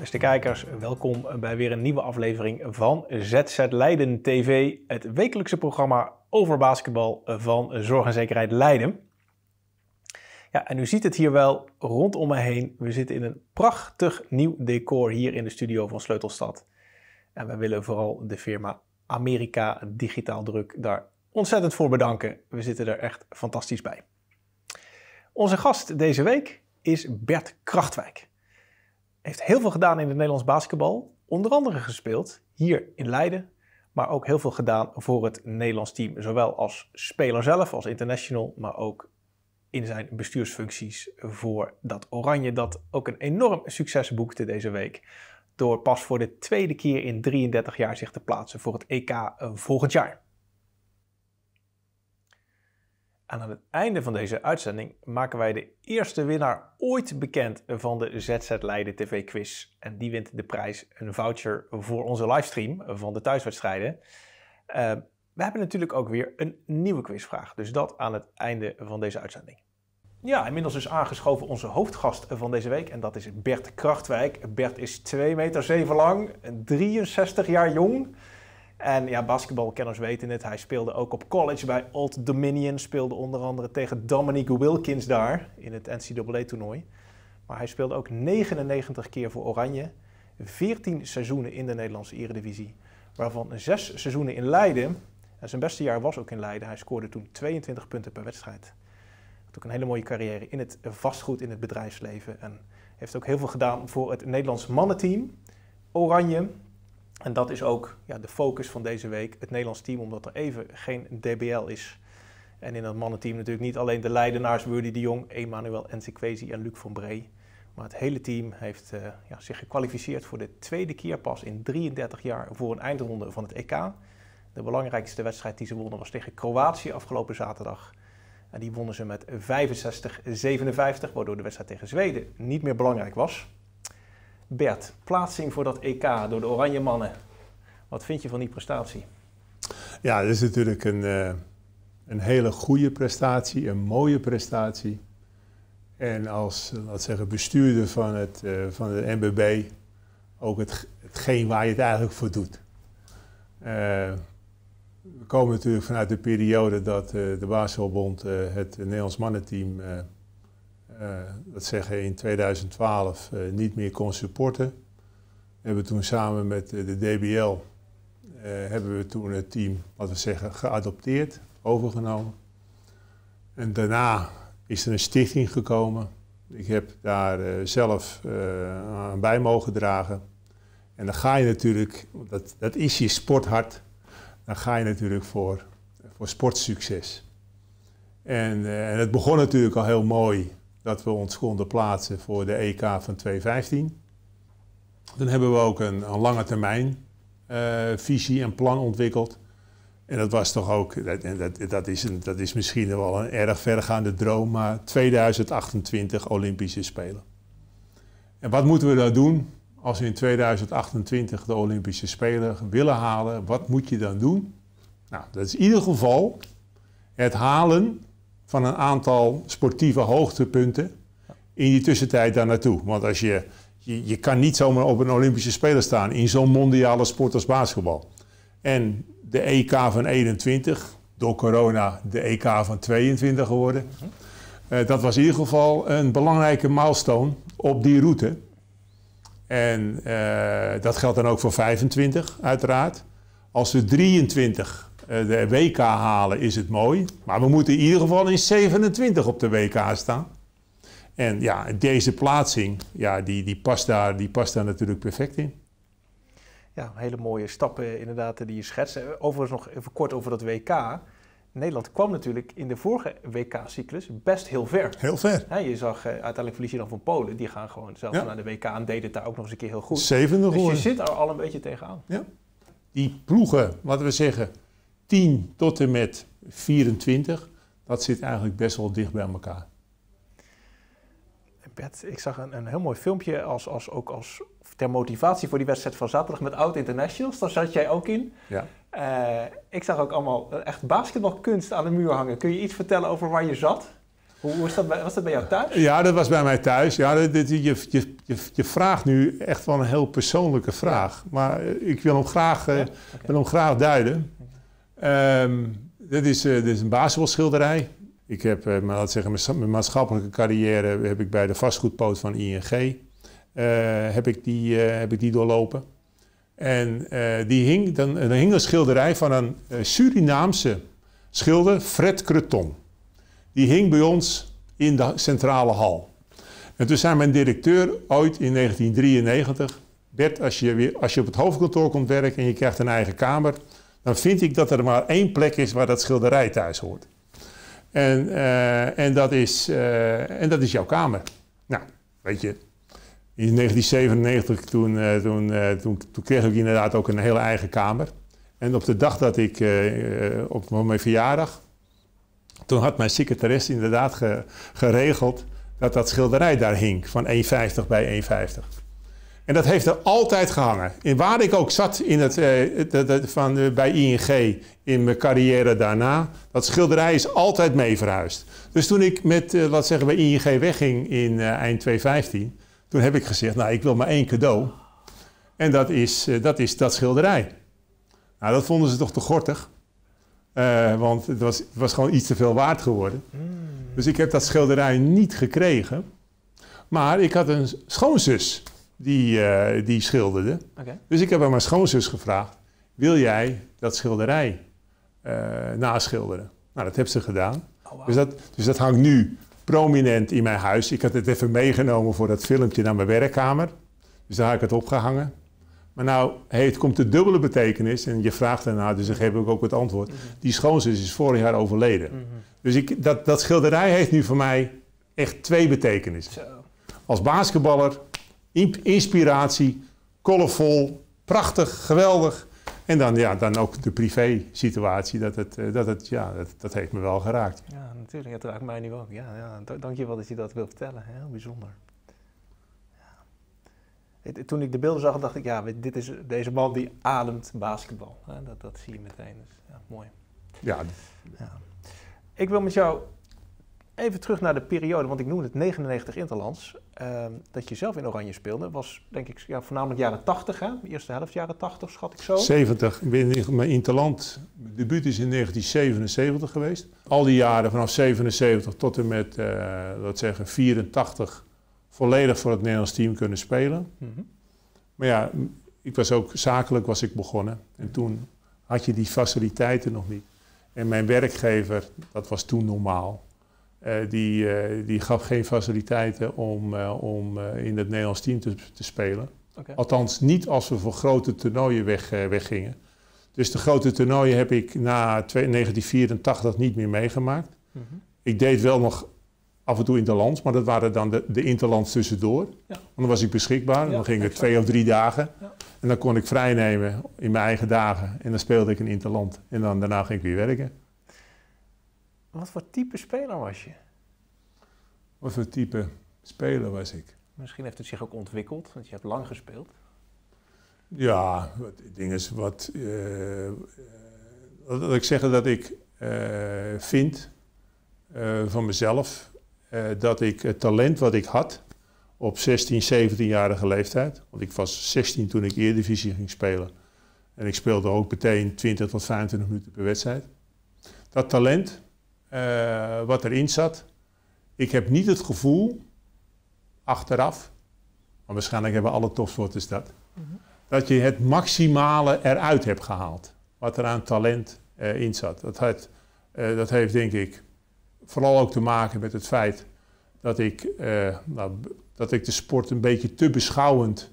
Beste kijkers, welkom bij weer een nieuwe aflevering van ZZ Leiden TV, het wekelijkse programma over basketbal van Zorg en Zekerheid Leiden. Ja, en u ziet het hier wel rondom me heen. We zitten in een prachtig nieuw decor hier in de studio van Sleutelstad. En we willen vooral de firma Amerika Digitaal Druk daar ontzettend voor bedanken. We zitten er echt fantastisch bij. Onze gast deze week is Bert Kragtwijk. Heeft heel veel gedaan in het Nederlands basketbal. Onder andere gespeeld hier in Leiden. Maar ook heel veel gedaan voor het Nederlands team. Zowel als speler zelf, als international. Maar ook in zijn bestuursfuncties voor dat Oranje. Dat ook een enorm succes boekte deze week. Door pas voor de tweede keer in 33 jaar zich te plaatsen voor het EK volgend jaar. En aan het einde van deze uitzending maken wij de eerste winnaar ooit bekend van de ZZ Leiden TV quiz. En die wint de prijs, een voucher voor onze livestream van de thuiswedstrijden. We hebben natuurlijk ook weer een nieuwe quizvraag. Dus dat aan het einde van deze uitzending. Ja, inmiddels is aangeschoven onze hoofdgast van deze week. En dat is Bert Kragtwijk. Bert is 2,7 meter lang, 63 jaar jong. En ja, basketbalkenners weten het. Hij speelde ook op college bij Old Dominion. Speelde onder andere tegen Dominique Wilkins daar in het NCAA toernooi. Maar hij speelde ook 99 keer voor Oranje. 14 seizoenen in de Nederlandse Eredivisie. Waarvan 6 seizoenen in Leiden. En zijn beste jaar was ook in Leiden. Hij scoorde toen 22 punten per wedstrijd. Had ook een hele mooie carrière in het vastgoed, in het bedrijfsleven. En heeft ook heel veel gedaan voor het Nederlands mannenteam. Oranje. En dat is ook ja, de focus van deze week, het Nederlands team, omdat er even geen DBL is. En in dat mannenteam natuurlijk niet alleen de Leidenaars Woody de Jong, Emmanuel Nzekwesi en Luc van Bree. Maar het hele team heeft zich gekwalificeerd voor de tweede keer pas in 33 jaar voor een eindronde van het EK. De belangrijkste wedstrijd die ze wonnen was tegen Kroatië afgelopen zaterdag. En die wonnen ze met 65-57, waardoor de wedstrijd tegen Zweden niet meer belangrijk was. Bert, plaatsing voor dat EK door de Oranje Mannen. Wat vind je van die prestatie? Ja, dat is natuurlijk een hele goede prestatie, een mooie prestatie. En als bestuurder van het van de NBB ook hetgeen waar je het eigenlijk voor doet. We komen natuurlijk vanuit de periode dat de Waalse Bond het Nederlands mannenteam... dat zeggen in 2012 niet meer kon supporten. We hebben toen samen met de DBL hebben we het team, laten we zeggen, geadopteerd, overgenomen. En daarna is er een stichting gekomen. Ik heb daar zelf aan bij mogen dragen. En dan ga je natuurlijk, dat is je sporthart, dan ga je natuurlijk voor sportsucces. En het begon natuurlijk al heel mooi. Dat we ons konden plaatsen voor de EK van 2015. Dan hebben we ook een lange termijn visie en plan ontwikkeld. En dat was toch ook, dat is misschien wel een erg vergaande droom, maar 2028 Olympische Spelen. En wat moeten we dan doen als we in 2028 de Olympische Spelen willen halen? Wat moet je dan doen? Nou, dat is in ieder geval het halen van een aantal sportieve hoogtepunten in die tussentijd daar naartoe. Want als je kan niet zomaar op een Olympische Spelen staan in zo'n mondiale sport als basketbal. En de EK van 21, door corona de EK van 22 geworden. Dat was in ieder geval een belangrijke milestone op die route. En dat geldt dan ook voor 25 uiteraard. Als we 23... de WK halen is het mooi, maar we moeten in ieder geval in 27 op de WK staan. En ja, deze plaatsing, ja, die past daar natuurlijk perfect in. Ja, hele mooie stappen inderdaad die je schetst. Overigens nog even kort over dat WK. Nederland kwam natuurlijk in de vorige WK-cyclus best heel ver. Heel ver. Ja, je zag, uiteindelijk verlies je dan van Polen. Die gaan gewoon zelf naar de WK en deden het daar ook nog eens een keer heel goed. 7e geworden. Dus je zit er al een beetje tegenaan. Ja. Die ploegen, laten we zeggen... 10 tot en met 24, dat zit eigenlijk best wel dicht bij elkaar. Bert, ik zag een heel mooi filmpje ook als ter motivatie voor die wedstrijd van zaterdag met oud-internationals. Daar zat jij ook in. Ja. Ik zag ook allemaal echt basketbalkunst aan de muur hangen. Kun je iets vertellen over waar je zat? Hoe is dat bij, was dat bij jou thuis? Ja, dat was bij mij thuis. Ja, je vraagt nu echt wel een heel persoonlijke vraag. Maar ik wil hem graag, wil hem graag duiden. Dit is een basketbalschilderij. Ik heb, mijn maatschappelijke carrière heb ik bij de vastgoedpoot van ING. Heb ik die doorlopen. En er hing een schilderij van een Surinaamse schilder, Fred Creton. Die hing bij ons in de centrale hal. En toen zei mijn directeur ooit in 1993... Bert, als je op het hoofdkantoor komt werken en je krijgt een eigen kamer, dan vind ik dat er maar één plek is waar dat schilderij thuis hoort. En dat is jouw kamer. Nou, weet je, in 1997 toen kreeg ik inderdaad ook een hele eigen kamer. En op de dag dat ik, op mijn verjaardag, toen had mijn secretaresse inderdaad geregeld dat dat schilderij daar hing, van 1,50 bij 1,50. En dat heeft er altijd gehangen. En waar ik ook zat in het, bij ING in mijn carrière daarna, dat schilderij is altijd mee verhuisd. Dus toen ik met, bij ING wegging in eind 2015, toen heb ik gezegd, nou, ik wil maar één cadeau. En dat is dat schilderij. Nou, dat vonden ze toch te gortig. Want het was gewoon iets te veel waard geworden. Mm. Dus ik heb dat schilderij niet gekregen. Maar ik had een schoonzus die schilderde. Okay. Dus ik heb aan mijn schoonzus gevraagd, wil jij dat schilderij naschilderen? Nou, dat heb ze gedaan. Oh, wow. Dus dat hangt nu prominent in mijn huis. Ik had het even meegenomen voor dat filmpje naar mijn werkkamer. Dus daar heb ik het opgehangen. Maar nou, het komt de dubbele betekenis en je vraagt daarna, dus dan geef ik ook het antwoord. Mm-hmm. Die schoonzus is vorig jaar overleden. Mm-hmm. Dus dat schilderij heeft nu voor mij echt twee betekenissen. Zo. Als basketballer, inspiratie, colorvol, prachtig, geweldig. En dan ook de privé situatie, dat heeft me wel geraakt. Ja, natuurlijk, dat raakt mij nu ook. Ja, ja. Dank je wel dat je dat wilt vertellen, heel bijzonder. Toen ik de beelden zag, dacht ik, ja, dit is deze man die ademt basketbal. Dat zie je meteen, dus ja, mooi. Ja. Ja. Ik wil met jou even terug naar de periode, want ik noemde het 99 Interlands. Dat je zelf in Oranje speelde, was denk ik ja, voornamelijk jaren 80, hè? De eerste helft jaren 80, schat ik zo. 70. Mijn Interland debuut is in 1977 geweest. Al die jaren, vanaf 77 tot en met, laten zeggen, 84... volledig voor het Nederlands team kunnen spelen. Mm-hmm. Maar ja, ik was ook, zakelijk was ik begonnen. En toen had je die faciliteiten nog niet. En mijn werkgever, dat was toen normaal, die gaf geen faciliteiten om in het Nederlands team te spelen. Okay. Althans, niet als we voor grote toernooien weggingen. Dus de grote toernooien heb ik na 1984 niet meer meegemaakt. Mm-hmm. Ik deed wel nog af en toe interlands, maar dat waren dan de interlands tussendoor. Ja. Want dan was ik beschikbaar, ja, dan ging het 2 of 3 dagen. Ja. En dan kon ik vrij nemen in mijn eigen dagen. En dan speelde ik een interland. En dan, daarna ging ik weer werken. Wat voor type speler was je? Wat voor type speler was ik? Misschien heeft het zich ook ontwikkeld, want je hebt lang gespeeld. Ja, het ding is wat... Wat ik zeg dat ik vind van mezelf... dat ik het talent wat ik had op 16, 17-jarige leeftijd... want ik was 16 toen ik Eerdivisie ging spelen... en ik speelde ook meteen 20 tot 25 minuten per wedstrijd. Dat talent, wat erin zat... ik heb niet het gevoel, achteraf... maar waarschijnlijk hebben alle topsporters dat... Mm-hmm. dat je het maximale eruit hebt gehaald... wat er aan talent in zat. Dat heeft denk ik... vooral ook te maken met het feit dat ik de sport een beetje te beschouwend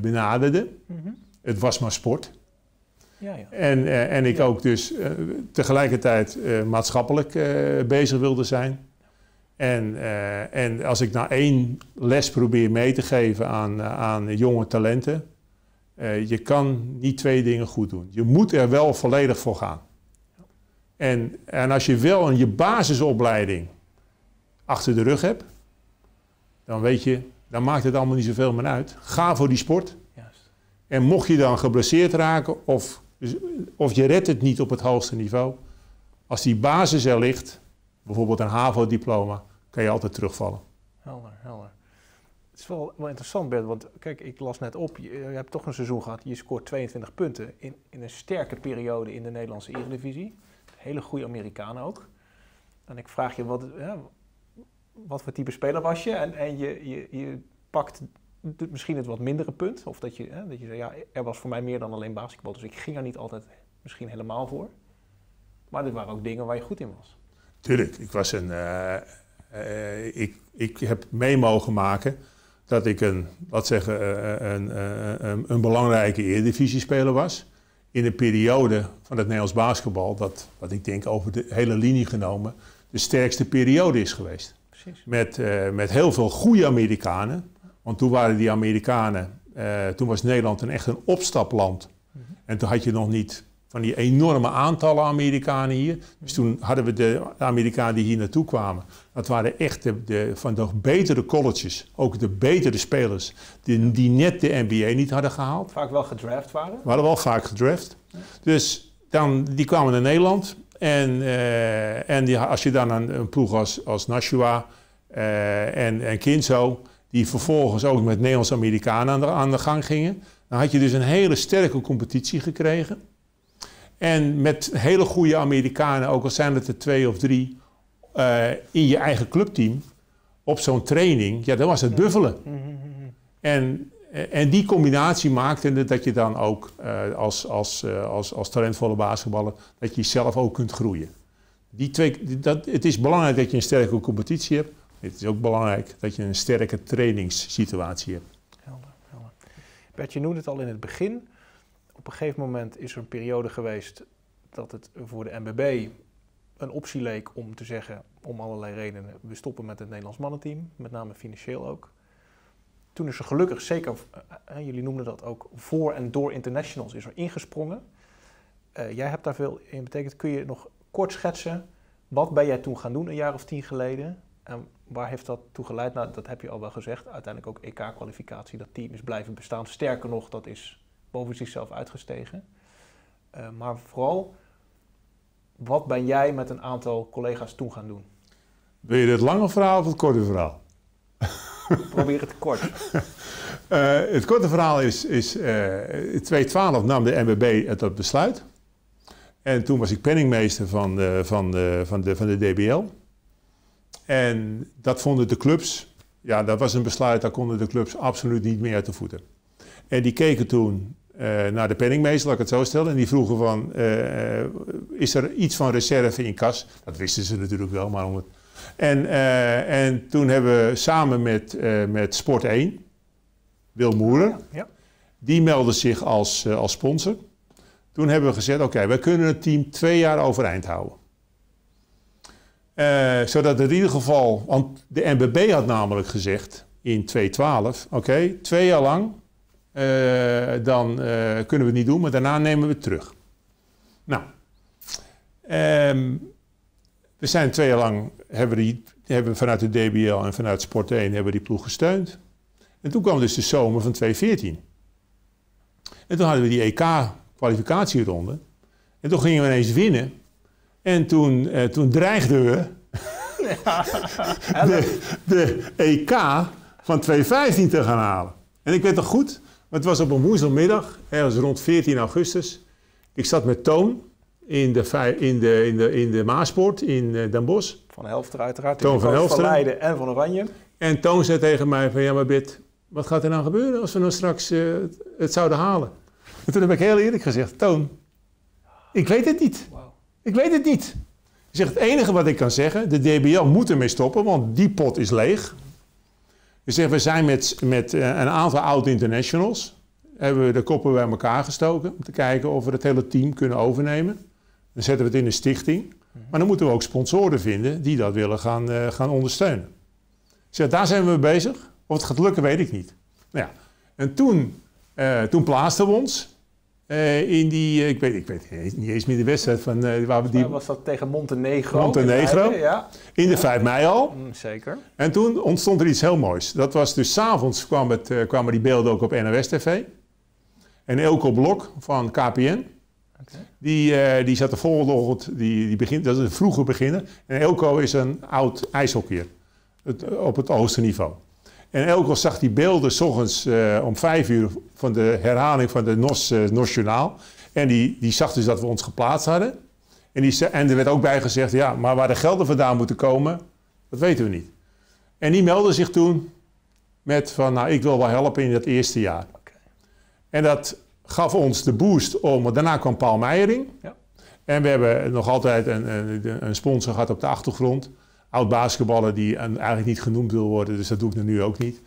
benaderde. Mm-hmm. Het was maar sport. Ja, ja. En ik ook dus tegelijkertijd maatschappelijk bezig wilde zijn. En als ik nou 1 les probeer mee te geven aan jonge talenten... je kan niet 2 dingen goed doen. Je moet er wel volledig voor gaan. En als je wel je basisopleiding achter de rug hebt, dan weet je, dan maakt het allemaal niet zoveel meer uit. Ga voor die sport. Juist. En mocht je dan geblesseerd raken of je redt het niet op het hoogste niveau, als die basis er ligt, bijvoorbeeld een HAVO-diploma, kan je altijd terugvallen. Helder, helder. Het is wel interessant, Bert, want kijk, ik las net op, je hebt toch een seizoen gehad, je scoort 22 punten in een sterke periode in de Nederlandse Eredivisie. Hele goede Amerikanen ook. En ik vraag je, wat voor type speler was je? En je pakt misschien het wat mindere punt. Of dat je zei, ja, er was voor mij meer dan alleen basketbal. Dus ik ging er niet altijd misschien helemaal voor. Maar dit waren ook dingen waar je goed in was. Tuurlijk. Ik was ik heb mee mogen maken dat ik een belangrijke Eredivisie-speler was. In de periode van het Nederlands basketbal, dat ik denk over de hele linie genomen, de sterkste periode is geweest. Precies. Met heel veel goede Amerikanen. Want toen waren die Amerikanen, toen was Nederland echt een opstapland. Mm-hmm. En toen had je nog niet van die enorme aantallen Amerikanen hier. Dus toen hadden we de Amerikanen die hier naartoe kwamen. Dat waren echt van de betere colleges, ook de betere spelers, die net de NBA niet hadden gehaald. Vaak wel gedraft waren. We hadden wel vaak gedraft. Ja. Dus dan, die kwamen naar Nederland. Als je dan een ploeg als Nashua en Kinzo, die vervolgens ook met Nederlands-Amerikanen aan de gang gingen, dan had je dus een hele sterke competitie gekregen. En met hele goede Amerikanen, ook al zijn het er 2 of 3, in je eigen clubteam, op zo'n training, ja, dan was het buffelen. En die combinatie maakte dat je dan ook als talentvolle basketballer, dat je zelf ook kunt groeien. Het is belangrijk dat je een sterke competitie hebt. Het is ook belangrijk dat je een sterke trainingssituatie hebt. Helder, helder. Bert, je noemde het al in het begin. Op een gegeven moment is er een periode geweest dat het voor de NBB een optie leek om te zeggen, om allerlei redenen, we stoppen met het Nederlands mannenteam, met name financieel ook. Toen is er gelukkig, zeker, jullie noemden dat ook, voor en door internationals is er ingesprongen. Jij hebt daar veel in betekend. Kun je nog kort schetsen, wat ben jij toen gaan doen, een jaar of 10 geleden? En waar heeft dat toe geleid? Nou, dat heb je al wel gezegd, uiteindelijk ook EK-kwalificatie, dat team is blijven bestaan. Sterker nog, dat is boven zichzelf uitgestegen. Maar vooral, wat ben jij met een aantal collega's toen gaan doen? Wil je het lange verhaal of het korte verhaal? Probeer het kort. Het korte verhaal is in 2012 nam de NBB dat besluit. En toen was ik penningmeester van de DBL. En dat vonden de clubs, ja, dat was een besluit, daar konden de clubs absoluut niet meer uit de voeten. En die keken toen naar de penningmeester, laat ik het zo stellen. En die vroegen van, is er iets van reserve in kas? Dat wisten ze natuurlijk wel, maar om het... En toen hebben we samen met Sport 1, Wil Moerer, die meldde zich als sponsor. Toen hebben we gezegd, oké, wij kunnen het team 2 jaar overeind houden. Zodat in ieder geval, want de NBB had namelijk gezegd in 2012, oké, 2 jaar lang... Dan kunnen we het niet doen, maar daarna nemen we het terug. Nou, we zijn 2 jaar lang, hebben we vanuit de DBL en vanuit Sport 1 hebben we die ploeg gesteund. En toen kwam dus de zomer van 2014. En toen hadden we die EK-kwalificatieronde. En toen gingen we ineens winnen. En toen dreigden we de EK van 2015 te gaan halen. En ik weet nog goed, het was op een woensdagmiddag, ergens rond 14 augustus. Ik zat met Toon in de Maaspoort in Den Bosch. Van Helft uiteraard, Toon van Helft, van Leiden en van Oranje. En Toon zei tegen mij van, ja maar Bert, wat gaat er nou gebeuren als we nou straks het zouden halen? En toen heb ik heel eerlijk gezegd, Toon, ik weet het niet. Wow. Ik weet het niet. Ik zeg, het enige wat ik kan zeggen, de DBL moet ermee stoppen, want die pot is leeg. Dus we zijn met een aantal oud-internationals, hebben we de koppen bij elkaar gestoken om te kijken of we het hele team kunnen overnemen. Dan zetten we het in een stichting, maar dan moeten we ook sponsoren vinden die dat willen gaan ondersteunen. Dus daar zijn we mee bezig, of het gaat lukken weet ik niet. Nou ja, en toen plaatsten we ons in die, ik weet niet eens meer de wedstrijd van... waar we die... Was dat tegen Montenegro? Montenegro, in de 5 mei al. Zeker. En toen ontstond er iets heel moois. Dat was dus 's avonds kwamen die beelden ook op NOS TV. En Elko Blok van KPN, Okay. Die zat er volgende die begint, dat is een vroege beginner. En Elko is een oud ijshockeyer op het hoogste niveau. En Elko zag die beelden 's ochtends om 5 uur van de herhaling van de NOS Journaal. En die zag dus dat we ons geplaatst hadden. En er werd ook bij gezegd, ja, maar waar de gelden vandaan moeten komen, dat weten we niet. En die meldde zich toen met van, nou, ik wil wel helpen in dat eerste jaar. Okay. En dat gaf ons de boost om, want daarna kwam Paul Meijering. Ja. En we hebben nog altijd een sponsor gehad op de achtergrond. Oud-basketballer die eigenlijk niet genoemd wil worden, dus dat doe ik nu ook niet.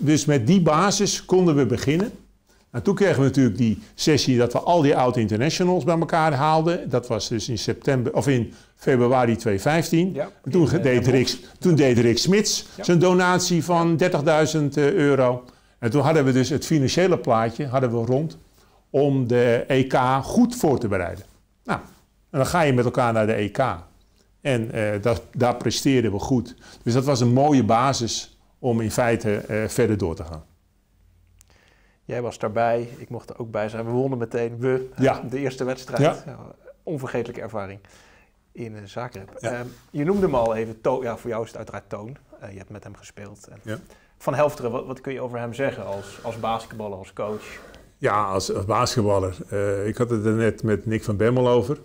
Dus met die basis konden we beginnen. En toen kregen we natuurlijk die sessie dat we al die oud-internationals bij elkaar haalden. Dat was dus in februari 2015. Ja, en toen deed Rick Smits zijn donatie van €30.000. En toen hadden we dus het financiële plaatje rond om de EK goed voor te bereiden. Nou, en dan ga je met elkaar naar de EK. En daar presteerden we goed. Dus dat was een mooie basis om in feite verder door te gaan. Jij was daarbij, ik mocht er ook bij zijn. We wonnen meteen de eerste wedstrijd. Ja. Ja, onvergetelijke ervaring in Zagreb. Ja. Je noemde hem al even, voor jou is het uiteraard Toon. Je hebt met hem gespeeld. En ja. Van Helfteren, wat kun je over hem zeggen als basketballer, als coach? Ja, als basketballer. Ik had het er net met Nick van Bemmel over.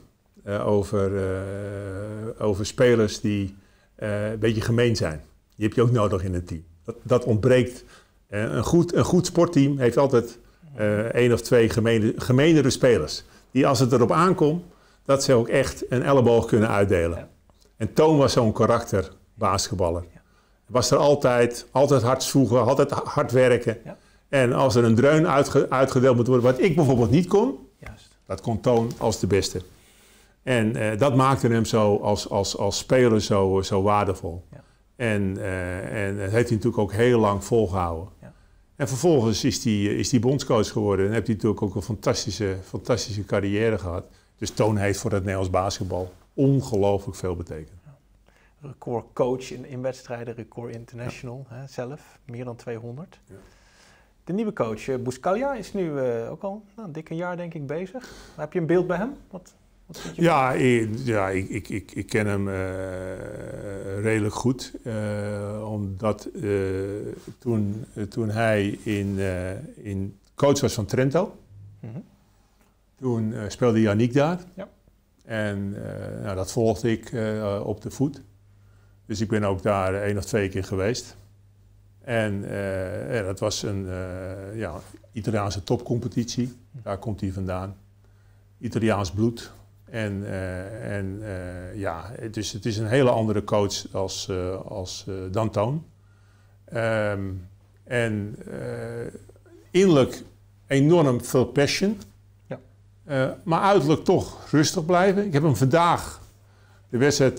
Over spelers die een beetje gemeen zijn. Die heb je ook nodig in een team. Dat ontbreekt. Een goed sportteam heeft altijd 1 of 2 gemeenere spelers. Die als het erop aankomt, dat ze ook echt een elleboog kunnen uitdelen. Ja. En Toon was zo'n karakterbasketballer. Ja. Was er altijd hard zwoegen, altijd hard werken. Ja. En als er een dreun uitgedeeld moet worden, wat ik bijvoorbeeld niet kon, dat kon Toon als de beste. En dat maakte hem zo als speler zo waardevol. Ja. En dat heeft hij natuurlijk ook heel lang volgehouden. Ja. En vervolgens is hij bondscoach geworden. En heeft hij natuurlijk ook een fantastische carrière gehad. Dus Toon heeft voor het Nederlands basketbal ongelooflijk veel betekend. Ja. Record coach in wedstrijden, record international zelf. Meer dan 200. Ja. De nieuwe coach, Buscalia, is nu ook al dik een jaar denk ik bezig. Maar heb je een beeld bij hem? Ja, ik ken hem redelijk goed, omdat toen hij coach was van Trento, toen speelde Yannick daar en dat volgde ik op de voet. Dus ik ben ook daar 1 of 2 keer geweest en dat was een Italiaanse topcompetitie, daar komt hij vandaan, Italiaans bloed. Dus het is een hele andere coach dan Toon. Innerlijk enorm veel passion. Ja. Maar uiterlijk toch rustig blijven. Ik heb hem vandaag, de wedstrijd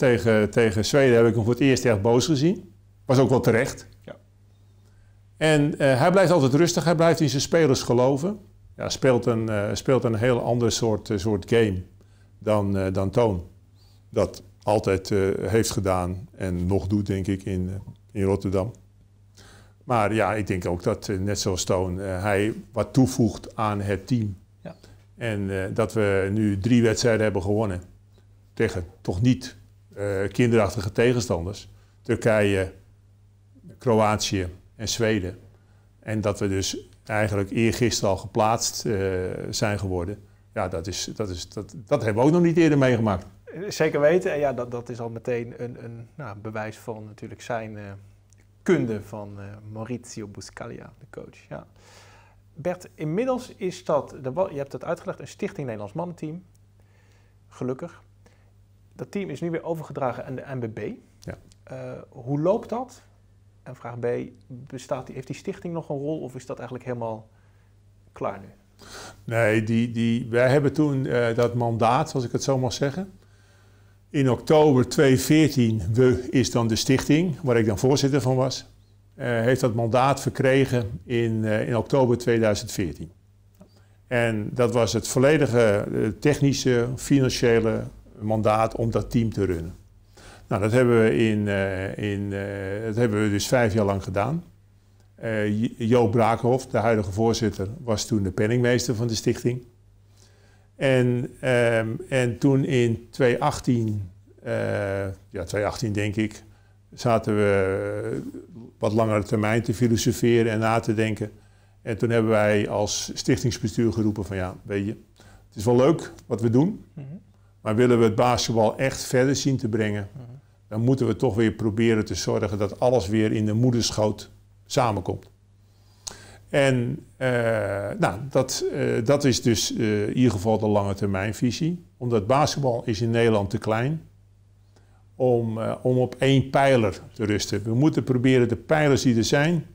tegen Zweden, heb ik hem voor het eerst echt boos gezien. Was ook wel terecht. Ja. Hij blijft altijd rustig. Hij blijft in zijn spelers geloven. Ja, speelt een heel ander soort game. Dan Toon. Dat altijd heeft gedaan en nog doet, denk ik, in Rotterdam. Maar ja, ik denk ook dat, net zoals Toon, hij wat toevoegt aan het team. Ja. En dat we nu 3 wedstrijden hebben gewonnen. Tegen toch niet kinderachtige tegenstanders. Turkije, Kroatië en Zweden. En dat we dus eigenlijk eergisteren al geplaatst zijn geworden. Ja, dat hebben we ook nog niet eerder meegemaakt. Zeker weten. En ja, dat is al meteen een bewijs van natuurlijk zijn kunde van Maurizio Buscalia, de coach. Ja. Bert, inmiddels is dat, je hebt dat uitgelegd, een Stichting Nederlands Mannenteam. Gelukkig. Dat team is nu weer overgedragen aan de NBB. Ja. Hoe loopt dat? En vraag B, heeft die stichting nog een rol of is dat eigenlijk helemaal klaar nu? Nee, wij hebben toen dat mandaat, als ik het zo mag zeggen. In oktober 2014 is dan de stichting, waar ik dan voorzitter van was, heeft dat mandaat verkregen in oktober 2014. En dat was het volledige technische, financiële mandaat om dat team te runnen. Nou, dat hebben we, dat hebben we dus 5 jaar lang gedaan. Joop Brakenhoff, de huidige voorzitter, was toen de penningmeester van de stichting. En toen in 2018, 2018 denk ik, zaten we wat langere termijn te filosoferen en na te denken. En toen hebben wij als stichtingsbestuur geroepen van ja, weet je, het is wel leuk wat we doen. Mm-hmm. Maar willen we het basketbal echt verder zien te brengen, mm-hmm, dan moeten we toch weer proberen te zorgen dat alles weer in de moederschoot samenkomt. En dat is dus in ieder geval de lange termijnvisie. Omdat basketbal is in Nederland te klein om op één pijler te rusten. We moeten proberen de pijlers die er zijn.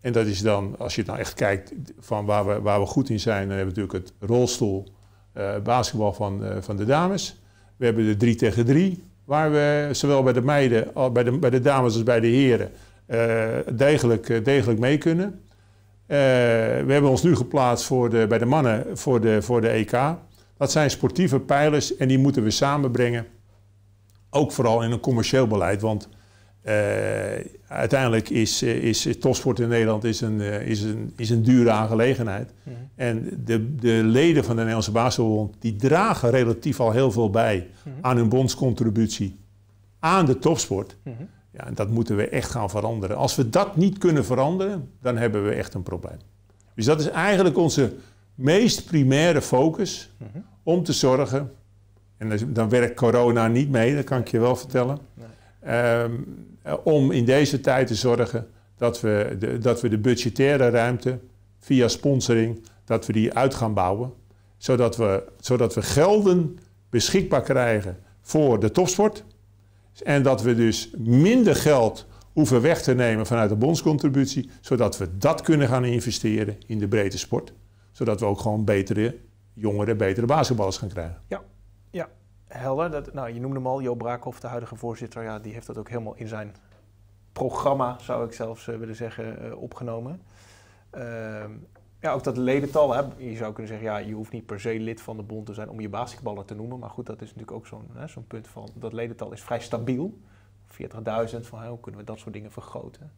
En dat is dan, als je dan echt kijkt van waar we goed in zijn, dan hebben we natuurlijk het rolstoelbasketbal van de dames. We hebben de 3 tegen 3, waar we zowel bij de meiden, bij de dames als bij de heren degelijk mee kunnen. We hebben ons nu geplaatst bij de mannen voor de EK. Dat zijn sportieve pijlers en die moeten we samenbrengen. Ook vooral in een commercieel beleid, want uiteindelijk is topsport in Nederland is een dure aangelegenheid. Ja. En de leden van de Nederlandse Basketbalbond die dragen relatief al heel veel bij, ja, aan hun bondscontributie, aan de topsport. Ja. Ja, en dat moeten we echt gaan veranderen. Als we dat niet kunnen veranderen, dan hebben we echt een probleem. Dus dat is eigenlijk onze meest primaire focus, mm-hmm, om te zorgen. En dan werkt corona niet mee, dat kan ik je wel vertellen. Nee. Om in deze tijd te zorgen dat we de budgettaire ruimte via sponsoring, dat we die uit gaan bouwen. Zodat we gelden beschikbaar krijgen voor de topsport. En dat we dus minder geld hoeven weg te nemen vanuit de bondscontributie, zodat we dat kunnen gaan investeren in de breedte sport. Zodat we ook gewoon betere jongeren, betere basketballers gaan krijgen. Ja, helder. Je noemde hem al, Jo Braakhoff, de huidige voorzitter. Ja, die heeft dat ook helemaal in zijn programma, zou ik zelfs willen zeggen, opgenomen. Ook dat ledental. Hè? Je zou kunnen zeggen, ja, je hoeft niet per se lid van de bond te zijn om je basketballer te noemen. Maar goed, dat is natuurlijk ook zo'n punt van, dat ledental is vrij stabiel. 40.000, van hoe kunnen we dat soort dingen vergroten?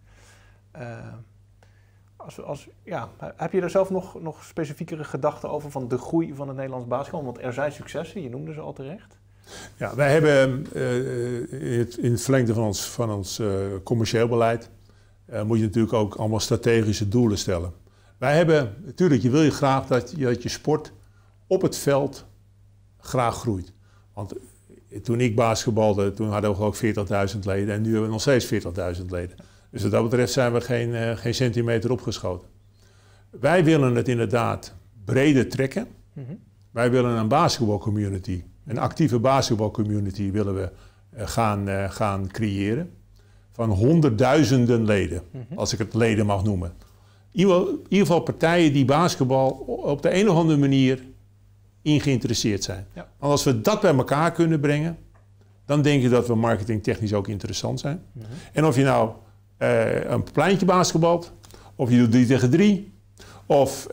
Heb je daar zelf nog specifiekere gedachten over van de groei van het Nederlands basketbal? Want er zijn successen, je noemde ze al terecht. Ja, wij hebben in het verlengde van ons commercieel beleid, moet je natuurlijk ook allemaal strategische doelen stellen. Wij hebben, natuurlijk, je wil je graag dat je sport op het veld graag groeit. Want toen ik basketbalde, toen hadden we ook 40.000 leden en nu hebben we nog steeds 40.000 leden. Dus wat dat betreft zijn we geen centimeter opgeschoten. Wij willen het inderdaad breder trekken. Mm-hmm. Wij willen een basketbalcommunity, een actieve basketbalcommunity willen we gaan creëren. Van honderdduizenden leden, mm-hmm, als ik het leden mag noemen. In ieder geval partijen die basketbal op de een of andere manier in geïnteresseerd zijn. Ja. Want als we dat bij elkaar kunnen brengen, dan denk ik dat we marketingtechnisch ook interessant zijn. Mm-hmm. En of je nou een pleintje basketbalt, of je doet 3 tegen 3... of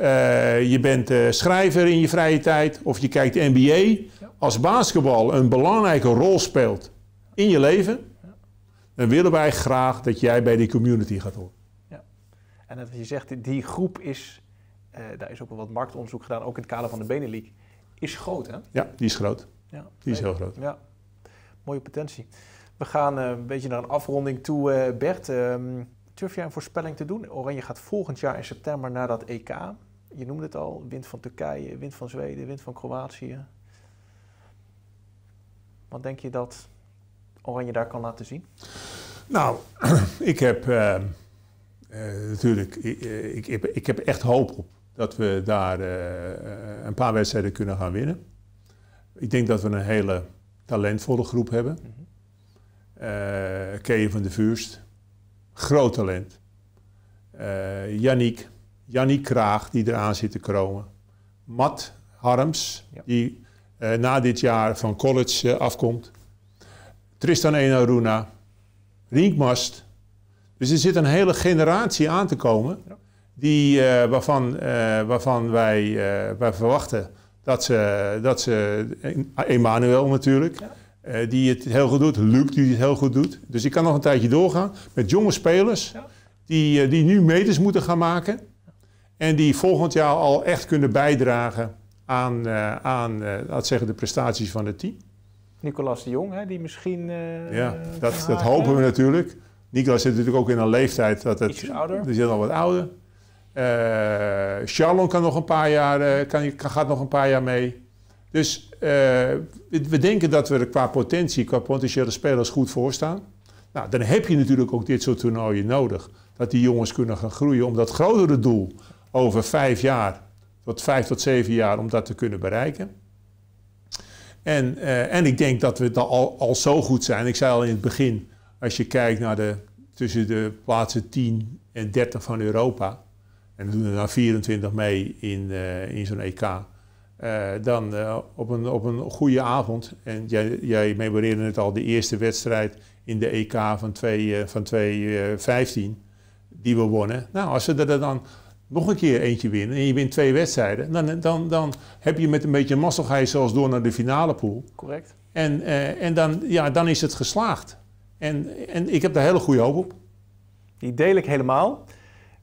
je bent schrijver in je vrije tijd, of je kijkt de NBA. Ja. Als basketbal een belangrijke rol speelt in je leven, ja, dan willen wij graag dat jij bij die community gaat horen. En dat je zegt, die groep is, daar is ook wel wat marktonderzoek gedaan, ook in het kader van de Benelux, is groot, hè? Ja, die is groot. Ja, die is heel groot. Ja. Mooie potentie. We gaan een beetje naar een afronding toe, Bert. Durf jij een voorspelling te doen? Oranje gaat volgend jaar in september naar dat EK. Je noemde het al, wind van Turkije, wind van Zweden, wind van Kroatië. Wat denk je dat Oranje daar kan laten zien? Nou, ik heb... natuurlijk, ik heb echt hoop op dat we daar een paar wedstrijden kunnen gaan winnen. Ik denk dat we een hele talentvolle groep hebben. Mm-hmm. Keeën van de Vuurst, groot talent. Yannick Kraag, die eraan zit te kromen. Matt Harms, ja, die na dit jaar van college afkomt. Tristan Enaruna, Rink Mast. Dus er zit een hele generatie aan te komen, waarvan wij verwachten dat ze Emmanuel natuurlijk, ja, die het heel goed doet, Luc die het heel goed doet. Dus ik kan nog een tijdje doorgaan met jonge spelers, ja, die nu meters moeten gaan maken en die volgend jaar al echt kunnen bijdragen aan de prestaties van het team. Nicolas de Jong, hè, die misschien... dat hopen we natuurlijk. Nicolas zit natuurlijk ook in een leeftijd dat het... Iets ouder. Die zit al wat ouder. Charlon kan nog een paar jaar, gaat nog een paar jaar mee. Dus we denken dat we er qua potentiële spelers goed voor staan. Nou, dan heb je natuurlijk ook dit soort toernooien nodig. Dat die jongens kunnen gaan groeien om dat grotere doel over 5 jaar... tot 5 tot 7 jaar om dat te kunnen bereiken. En ik denk dat we het al zo goed zijn. Ik zei al in het begin, als je kijkt naar tussen de plaatsen 10 en 30 van Europa... en we doen er nou 24 mee in zo'n EK... Dan op een goede avond, en jij memoreerde het al, de eerste wedstrijd in de EK van 2015 die we wonnen. Nou, als we er dan nog een keer eentje winnen en je wint 2 wedstrijden, dan heb je met een beetje mazzel ga je zelfs door naar de finale pool. Correct. En dan is het geslaagd. En ik heb daar hele goede hoop op. Die deel ik helemaal.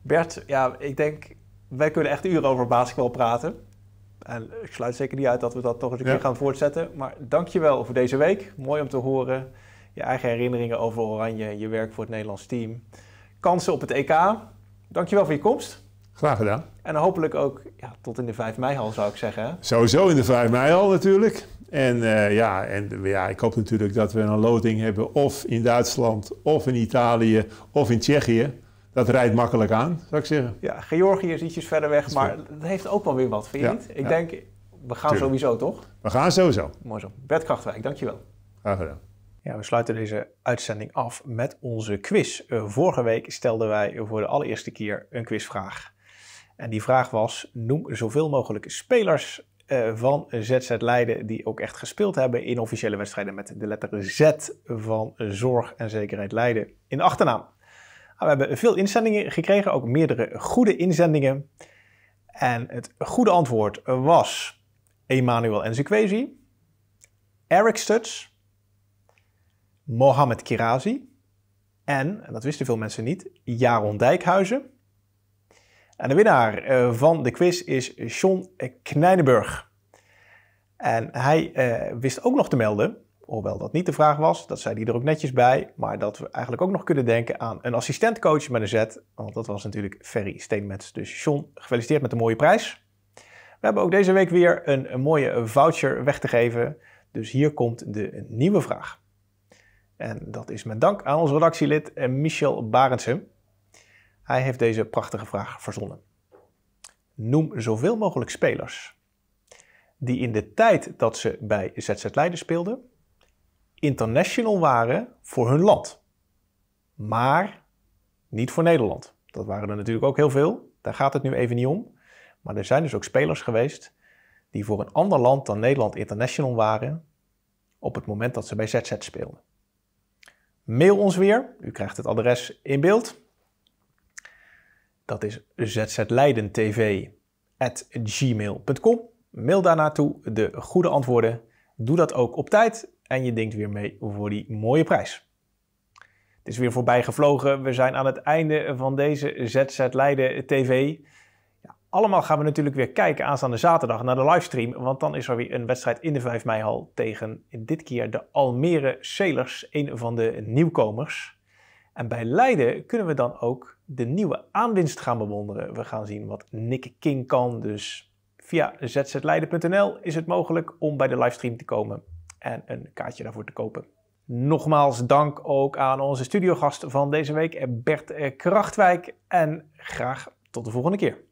Bert, ja, ik denk, wij kunnen echt uren over basketbal praten. En ik sluit zeker niet uit dat we dat toch eens een keer gaan voortzetten. Maar dankjewel voor deze week. Mooi om te horen. Je eigen herinneringen over Oranje, je werk voor het Nederlands team. Kansen op het EK. Dankjewel voor je komst. Graag gedaan. En hopelijk ook tot in de 5 mei al, zou ik zeggen. Sowieso in de 5 mei al natuurlijk. En ik hoop natuurlijk dat we een loting hebben of in Duitsland, of in Italië, of in Tsjechië. Dat rijdt makkelijk aan, zou ik zeggen. Ja, Georgië is ietsjes verder weg, maar dat heeft ook wel weer wat, vind je niet? Ik denk, we gaan sowieso, toch? We gaan sowieso. Mooi zo. Bert Kragtwijk, dankjewel. Graag gedaan. Ja, we sluiten deze uitzending af met onze quiz. Vorige week stelden wij voor de allereerste keer een quizvraag. En die vraag was, noem zoveel mogelijk spelers van ZZ Leiden die ook echt gespeeld hebben in officiële wedstrijden met de letter Z van Zorg en Zekerheid Leiden in de achternaam. We hebben veel inzendingen gekregen, ook meerdere goede inzendingen. En het goede antwoord was Emmanuel Nzekwesi, Eric Stuts, Mohamed Kirazi en dat wisten veel mensen niet, Jaron Dijkhuizen. En de winnaar van de quiz is John Knijnenburg. En hij wist ook nog te melden, hoewel dat niet de vraag was, dat zei hij er ook netjes bij, maar dat we eigenlijk ook nog kunnen denken aan een assistentcoach met een Z, want dat was natuurlijk Ferry Steenmets. Dus John, gefeliciteerd met de mooie prijs. We hebben ook deze week weer een mooie voucher weg te geven, dus hier komt de nieuwe vraag. En dat is met dank aan ons redactielid Michel Barendsen. Hij heeft deze prachtige vraag verzonnen. Noem zoveel mogelijk spelers die in de tijd dat ze bij ZZ Leiden speelden international waren voor hun land, maar niet voor Nederland. Dat waren er natuurlijk ook heel veel, daar gaat het nu even niet om. Maar er zijn dus ook spelers geweest die voor een ander land dan Nederland international waren op het moment dat ze bij ZZ speelden. Mail ons weer, u krijgt het adres in beeld. Dat is zzleidentv@gmail.com. Mail daar naartoe de goede antwoorden. Doe dat ook op tijd. En je denkt weer mee voor die mooie prijs. Het is weer voorbij gevlogen. We zijn aan het einde van deze ZZ Leiden TV. Ja, allemaal gaan we natuurlijk weer kijken aanstaande zaterdag naar de livestream. Want dan is er weer een wedstrijd in de 5 meihal tegen dit keer de Almere Sailors. Een van de nieuwkomers. En bij Leiden kunnen we dan ook de nieuwe aanwinst gaan bewonderen. We gaan zien wat Nick King kan. Dus via zzleiden.nl is het mogelijk om bij de livestream te komen en een kaartje daarvoor te kopen. Nogmaals dank ook aan onze studiogast van deze week, Bert Kragtwijk. En graag tot de volgende keer.